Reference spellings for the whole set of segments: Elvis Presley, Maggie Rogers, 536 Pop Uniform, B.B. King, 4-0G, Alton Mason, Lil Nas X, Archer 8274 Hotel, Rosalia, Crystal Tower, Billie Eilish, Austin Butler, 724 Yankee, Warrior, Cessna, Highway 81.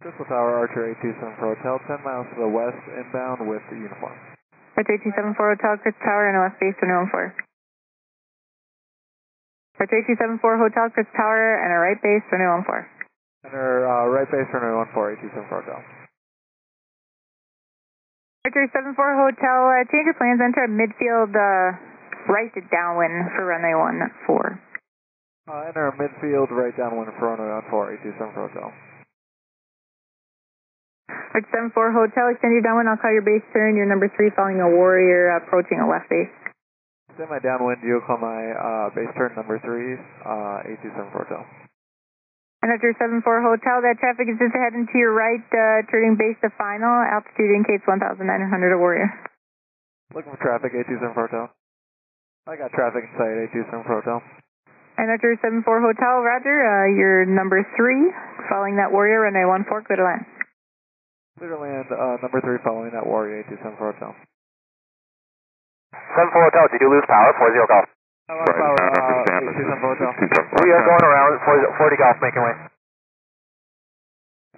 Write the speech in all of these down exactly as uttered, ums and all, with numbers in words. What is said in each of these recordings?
Crystal Tower, Archer eight two seven four Hotel, ten miles to the west, inbound with the uniform. Archer eight two seven four Hotel, Crystal Tower, and west base two one four. Archer eight two seven four Hotel, Crystal Tower, and a right base two one four. Enter uh, right base two one four, eight two seven four Hotel. Archer eight two seven four Hotel, uh, change your plans, enter midfield uh, right downwind for runway one four. Uh, enter midfield right downwind for runway one four, eight two seven four Hotel. Archer seven four Hotel, extend your downwind, I'll call your base turn, your number three following a Warrior, approaching a left base. Extend my downwind, you'll call my uh, base turn number three, uh, eight two seven four Hotel. And Archer seven four Hotel, that traffic is just heading to your right, uh, turning base to final, altitude indicates one thousand nine hundred a Warrior. Looking for traffic, eight two seven four Hotel. I got traffic in sight, eight two seven four Hotel. And Archer seven four Hotel, roger, uh, your number three, following that Warrior, runway one four, clear to land. Clear to land, uh, number three following that Warrior, eight two seven four Hotel. seven four Hotel, did you lose power? forty Golf. I lost power, uh, eight two seven four Hotel. We are going around forty Golf, making way.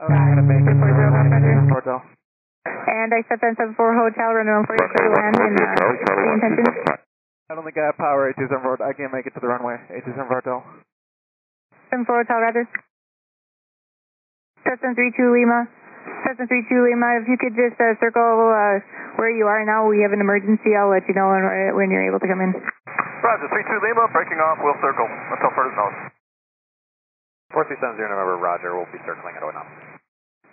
I'm going to make it forty Hotel. And I stepped on seven four Hotel, runway one four, clear to land, and uh, intention. I don't think I have power, eight two seven four Hotel. I can't make it to the runway, eight two seven four Hotel. seven four Hotel, roger. Cessna thirty-two Lima. Cessna thirty-two Lima, if you could just uh, circle uh, where you are now. We have an emergency. I'll let you know when, when you're able to come in. Roger, thirty-two Lima, breaking off. We'll circle until further notice. forty-three seventy November, roger. We'll be circling at zero knots.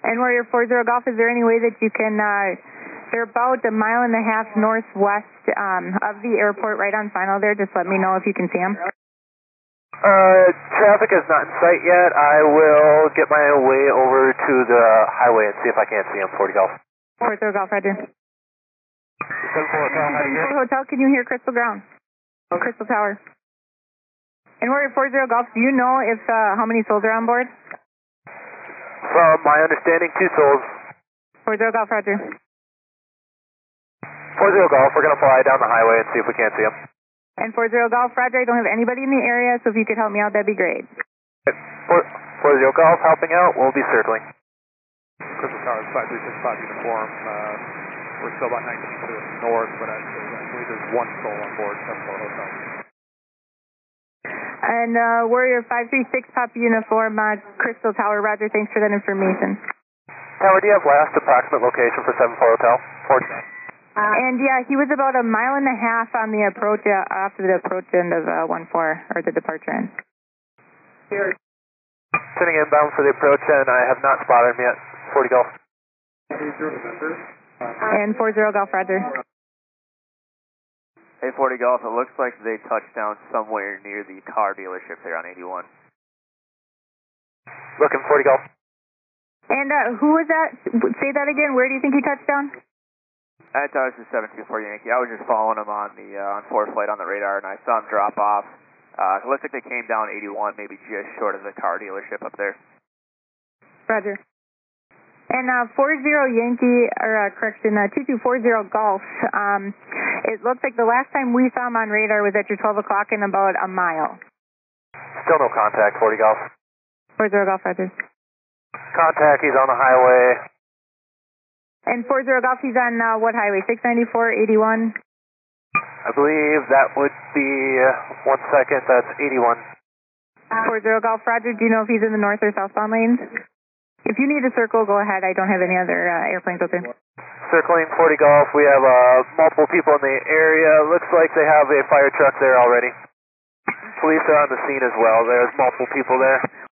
And Warrior four zero Golf, is there any way that you can... Uh, they're about a mile and a half northwest um, of the airport, right on final there. Just let me know if you can see them. Uh, traffic is not in sight yet. I will get my way over to the highway and see if I can't see them. forty Golf. forty Golf, roger. seven four Hotel, can you hear Crystal Ground? Oh, Crystal Tower. And Warrior four zero Golf, do you know if uh, how many souls are on board? From my understanding, two souls. forty Golf, roger. forty Golf, we're going to fly down the highway and see if we can't see them. And forty Golf, roger, I don't have anybody in the area, so if you could help me out, that'd be great. forty Golf, helping out, we'll be circling. Crystal Tower, five three six Pop Uniform, uh, we're still about nineteen to the north, but I believe there's one soul on board, seven four Hotel. And uh, Warrior five three six Pop Uniform, uh, Crystal Tower, roger, thanks for that information. Tower, do you have last approximate location for seven four Hotel? forty And yeah, he was about a mile and a half on the approach, uh, off the approach end of uh, one four, or the departure end. Here. Sitting inbound for the approach end, I have not spotted him yet. forty Golf. And forty Golf, roger. Hey, forty Golf, it looks like they touched down somewhere near the car dealership there on eighty-one. Looking, forty Golf. And uh, who was that? Say that again, where do you think he touched down? I thought it was seven two four Yankee. I was just following him on the uh, on four flight on the radar, and I saw him drop off. Uh, it looks like they came down eighty-one, maybe just short of the car dealership up there. Roger. And uh, forty Yankee, or uh, correction, uh, twenty-two forty Golf. Um, it looks like the last time we saw him on radar was at your twelve o'clock in about a mile. Still no contact, forty Golf. forty Golf, roger. Contact, he's on the highway. And forty Golf, he's on uh, what highway? six ninety-four, eighty-one? I believe that would be, uh, one second, that's eighty-one. forty Golf, roger, do you know if he's in the north or southbound lanes? If you need a circle, go ahead, I don't have any other uh, airplanes open. Circling forty Golf, we have uh, multiple people in the area, looks like they have a fire truck there already. Police are on the scene as well, there's multiple people there.